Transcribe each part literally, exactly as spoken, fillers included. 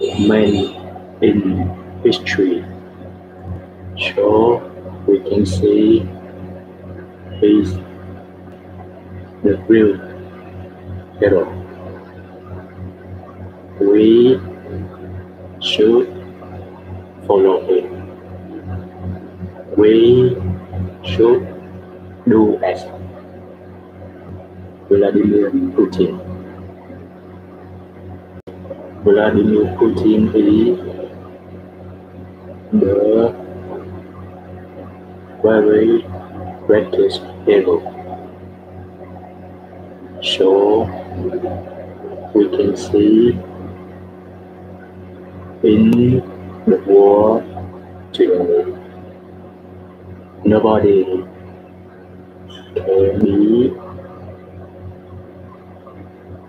men in history. So we can see he's the real hero. We should follow him. We should do as Vladimir Putin. Vladimir Putin is the very greatest hero. So we can see in the war today, nobody can be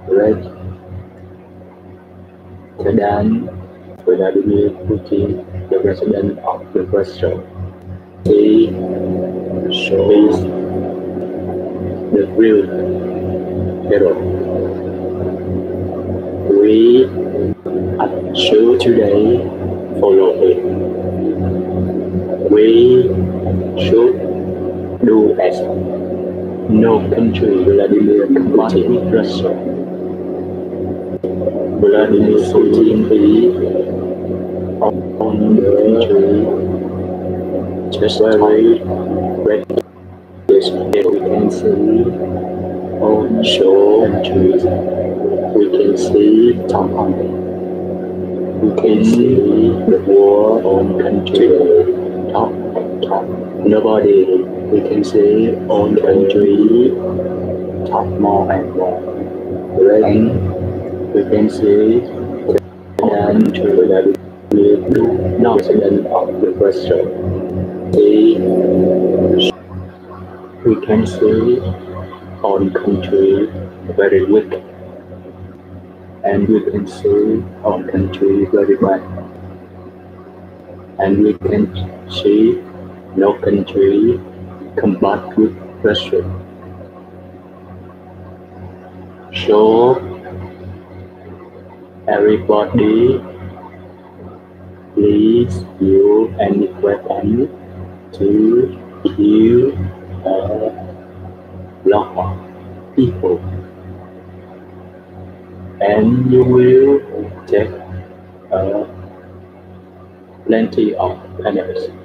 greater than Vladimir Putin, the president of the Russia. He is the real hero. We at show today follow him. We should do as no country Vladimir Putin Russia. Vladimir Putin is on the country just very great. Yes, we can see on show countries. We can see Hong Kong. We can see the war on country. Top, top. Nobody we can see on country top more and more. Then we can see and to the now president of the Russia. We can see on country very weak. And we can see our country very well. And we can see no country combat with Russia. So everybody, please use any weapon to kill a lot of people. And you will take uh, plenty of penalties.